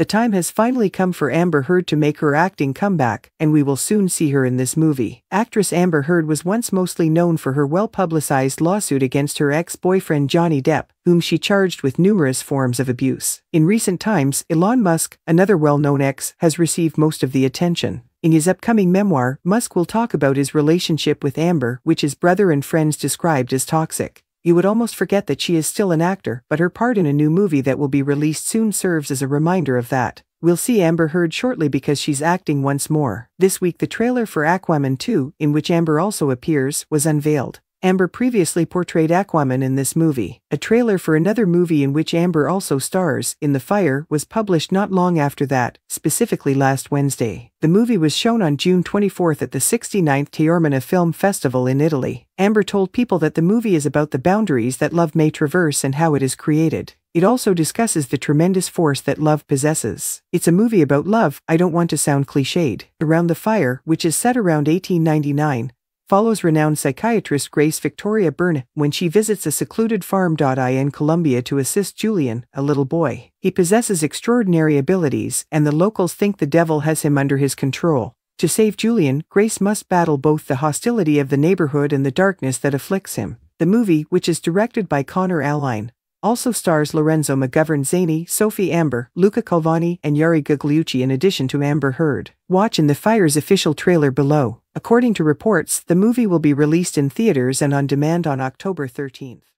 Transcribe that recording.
The time has finally come for Amber Heard to make her acting comeback, and we will soon see her in this movie. Actress Amber Heard was once mostly known for her well-publicized lawsuit against her ex-boyfriend Johnny Depp, whom she charged with numerous forms of abuse. In recent times, Elon Musk, another well-known ex, has received most of the attention. In his upcoming memoir, Musk will talk about his relationship with Amber, which his brother and friends described as toxic. You would almost forget that she is still an actor, but her part in a new movie that will be released soon serves as a reminder of that. We'll see Amber Heard shortly because she's acting once more. This week the trailer for Aquaman 2, in which Amber also appears, was unveiled. Amber previously portrayed Aquaman in this movie. A trailer for another movie in which Amber also stars, In the Fire, was published not long after that, specifically last Wednesday. The movie was shown on June 24th at the 69th Teormina Film Festival in Italy. Amber told people that the movie is about the boundaries that love may traverse and how it is created. It also discusses the tremendous force that love possesses. It's a movie about love, I don't want to sound cliched. Around the Fire, which is set around 1899, follows renowned psychiatrist Grace Victoria Burnett when she visits a secluded farm. In Colombia to assist Julian, a little boy. He possesses extraordinary abilities, and the locals think the devil has him under his control. To save Julian, Grace must battle both the hostility of the neighborhood and the darkness that afflicts him. The movie, which is directed by Connor Alline, also stars Lorenzo McGovern Zaney, Sophie Amber, Luca Calvani, and Yari Gagliucci in addition to Amber Heard. Watch In the Fire's official trailer below. According to reports, the movie will be released in theaters and on demand on October 13th.